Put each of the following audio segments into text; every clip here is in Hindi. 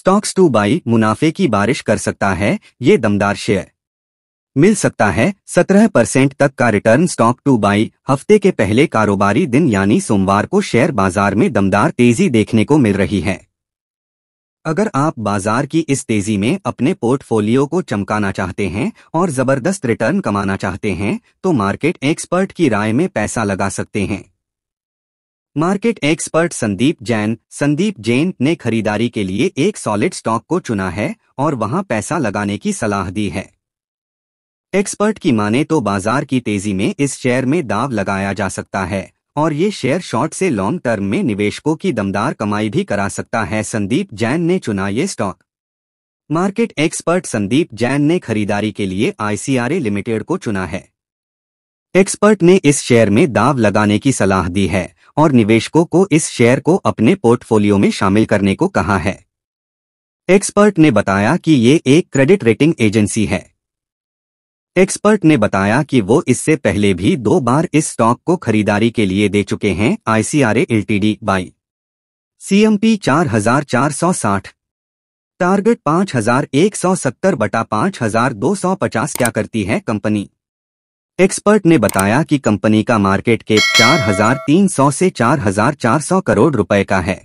स्टॉक्स टू बाई मुनाफे की बारिश कर सकता है। ये दमदार शेयर मिल सकता है 17% तक का रिटर्न। स्टॉक टू बाई हफ्ते के पहले कारोबारी दिन यानी सोमवार को शेयर बाजार में दमदार तेजी देखने को मिल रही है। अगर आप बाजार की इस तेजी में अपने पोर्टफोलियो को चमकाना चाहते हैं और जबरदस्त रिटर्न कमाना चाहते हैं तो मार्केट एक्सपर्ट की राय में पैसा लगा सकते हैं। मार्केट एक्सपर्ट संदीप जैन ने खरीदारी के लिए एक सॉलिड स्टॉक को चुना है और वहां पैसा लगाने की सलाह दी है। एक्सपर्ट की माने तो बाजार की तेजी में इस शेयर में दाव लगाया जा सकता है और ये शेयर शॉर्ट से लॉन्ग टर्म में निवेशकों की दमदार कमाई भी करा सकता है। संदीप जैन ने चुना ये stock. Market expert Sandeep Jain ने खरीदारी के लिए ICRA लिमिटेड को चुना है। एक्सपर्ट ने इस शेयर में दाव लगाने की सलाह दी है और निवेशकों को इस शेयर को अपने पोर्टफोलियो में शामिल करने को कहा है। एक्सपर्ट ने बताया कि ये एक क्रेडिट रेटिंग एजेंसी है। एक्सपर्ट ने बताया कि वो इससे पहले भी 2 बार इस स्टॉक को खरीदारी के लिए दे चुके हैं। ICRA LTD buy CMP 4460 target 5170/5250 क्या करती है कंपनी। एक्सपर्ट ने बताया कि कंपनी का मार्केट कैप 4300 से 4400 करोड़ रुपए का है।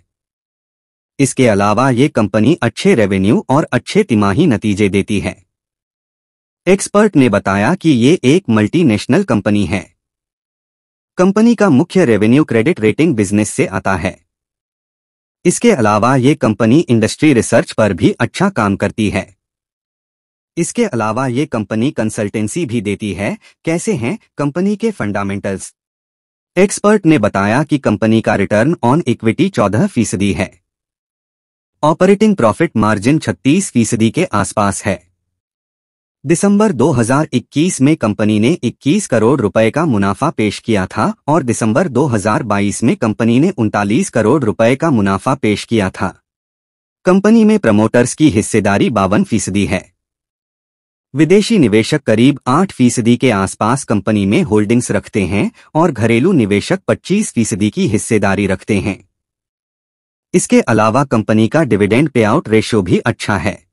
इसके अलावा ये कंपनी अच्छे रेवेन्यू और अच्छे तिमाही नतीजे देती है। एक्सपर्ट ने बताया कि ये एक मल्टीनेशनल कंपनी है। कंपनी का मुख्य रेवेन्यू क्रेडिट रेटिंग बिजनेस से आता है। इसके अलावा ये कंपनी इंडस्ट्री रिसर्च पर भी अच्छा काम करती है। इसके अलावा ये कंपनी कंसल्टेंसी भी देती है। कैसे हैं कंपनी के फंडामेंटल्स। एक्सपर्ट ने बताया कि कंपनी का रिटर्न ऑन इक्विटी 14% है। ऑपरेटिंग प्रॉफिट मार्जिन 36% के आसपास है। दिसंबर 2021 में कंपनी ने 21 करोड़ रुपए का मुनाफा पेश किया था और दिसंबर 2022 में कंपनी ने 39 करोड़ रुपए का मुनाफा पेश किया था। कंपनी में प्रमोटर्स की हिस्सेदारी 52% है। विदेशी निवेशक करीब 8% के आसपास कंपनी में होल्डिंग्स रखते हैं और घरेलू निवेशक 25% की हिस्सेदारी रखते हैं। इसके अलावा कंपनी का डिविडेंड पे आउट रेशियो भी अच्छा है।